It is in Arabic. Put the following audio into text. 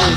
كان